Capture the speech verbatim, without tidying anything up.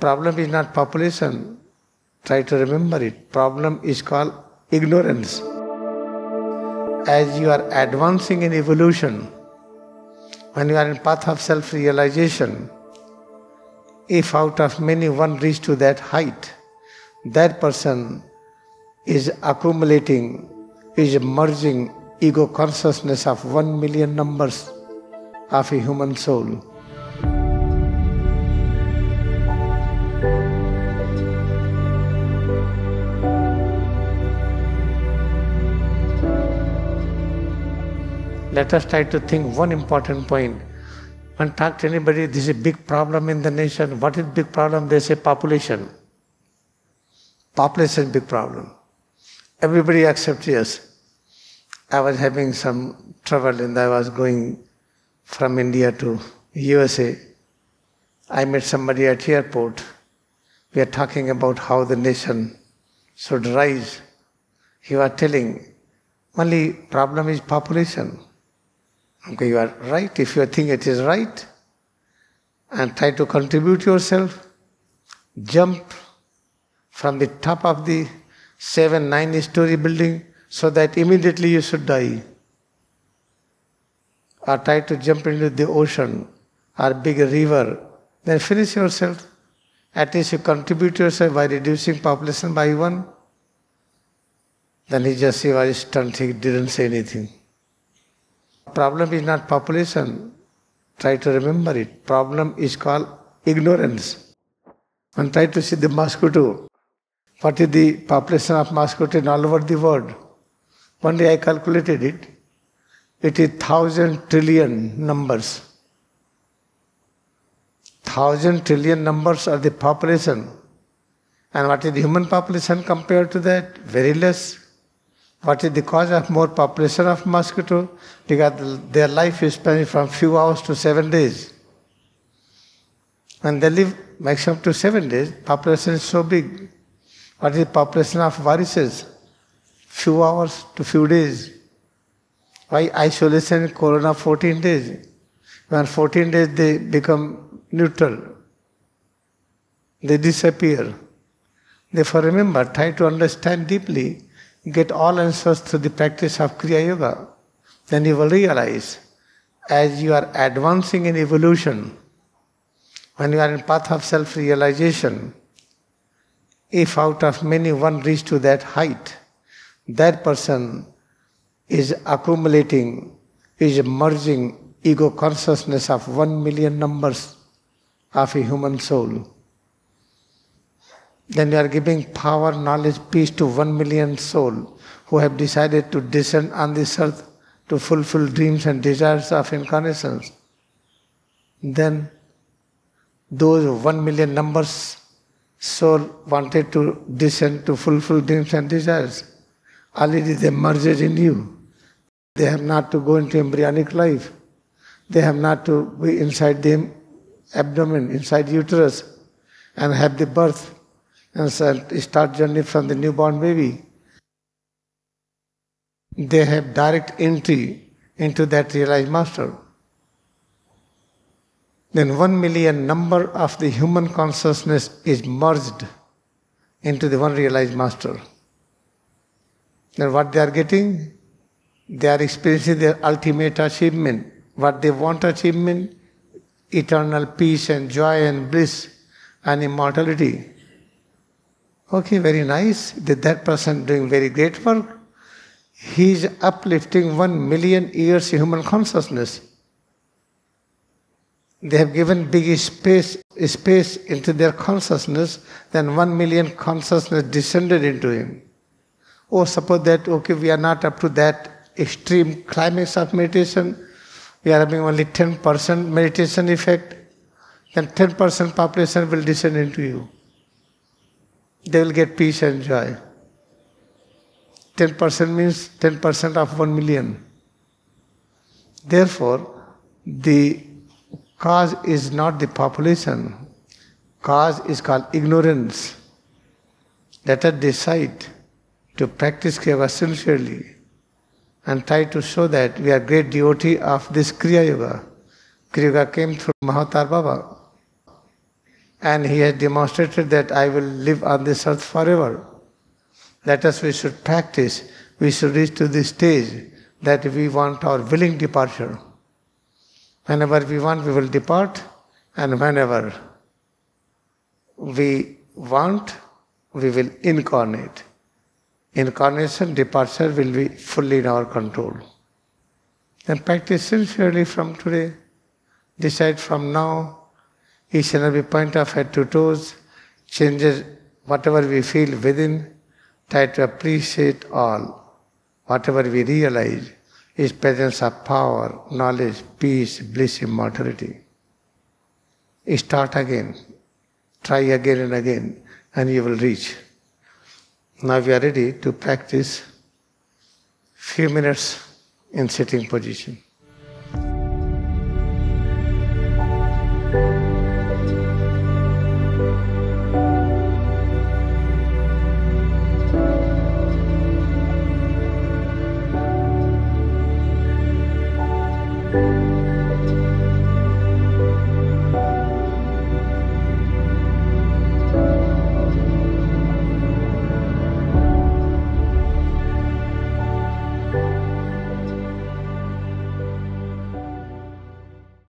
problem is not population. Try to remember it. Problem is called ignorance. As you are advancing in evolution, when you are in path of self-realization, if out of many one reaches to that height, that person is accumulating, is merging ego consciousness of one million numbers of a human soul. Let us try to think one important point. When talk to anybody, this is a big problem in the nation. What is big problem? They say population. Population is big problem. Everybody accepts yes. I was having some trouble and I was going from India to U S A. I met somebody at the airport. We are talking about how the nation should rise. He was telling, only problem is population. Okay, you are right if you think it is right and try to contribute yourself. Jump from the top of the seven, nine story building so that immediately you should die. Or try to jump into the ocean or big river. Then finish yourself. At least you contribute yourself by reducing population by one. Then he just he was stunned, he didn't say anything. Problem is not population. Try to remember it. Problem is called ignorance. And try to see the mosquito. What is the population of mosquito in all over the world? One day I calculated it. It is thousand trillion numbers. Thousand trillion numbers are the population. And what is the human population compared to that? Very less. What is the cause of more population of mosquito? Because their life is spent from few hours to seven days. And they live maximum to seven days. Population is so big. What is the population of viruses? Few hours to few days. Why isolation in corona fourteen days? When fourteen days they become neutral. They disappear. Therefore remember, try to understand deeply. Get all answers through the practice of Kriya Yoga. Then you will realize, as you are advancing in evolution, when you are in path of self-realization, if out of many one reaches to that height, that person is accumulating, is merging ego consciousness of one million numbers of a human soul. Then you are giving power, knowledge, peace to one million souls who have decided to descend on this earth to fulfill dreams and desires of incarnations. Then those one million numbers soul wanted to descend to fulfill dreams and desires. Already they merged in you. They have not to go into embryonic life. They have not to be inside the abdomen, inside uterus and have the birth. And start journey from the newborn baby. They have direct entry into that realized master. Then one million number of the human consciousness is merged into the one realized master. Then what they are getting? They are experiencing their ultimate achievement. What they want achievement? Eternal peace and joy and bliss and immortality. Okay, very nice. That, that person doing very great work. He is uplifting one million years human consciousness. They have given big space, space into their consciousness. Then one million consciousness descended into him. Or suppose that, okay, we are not up to that extreme climax of meditation. We are having only ten percent meditation effect. Then ten percent population will descend into you. They will get peace and joy. ten percent means ten percent of one million. Therefore, the cause is not the population. Cause is called ignorance. Let us decide to practice Kriya Yoga sincerely and try to show that we are great devotee of this Kriya Yoga. Kriya Yoga came through Mahavatar Baba. and he has demonstrated that I will live on this earth forever. Let us, we should practice, we should reach to this stage that we want our willing departure. Whenever we want, we will depart, and whenever we want, we will incarnate. Incarnation, departure will be fully in our control. And practice sincerely from today. Decide from now, each and every point of head to toes, changes whatever we feel within, try to appreciate all. Whatever we realize is presence of power, knowledge, peace, bliss, immortality. Start again, try again and again, and you will reach. Now we are ready to practice few minutes in sitting position.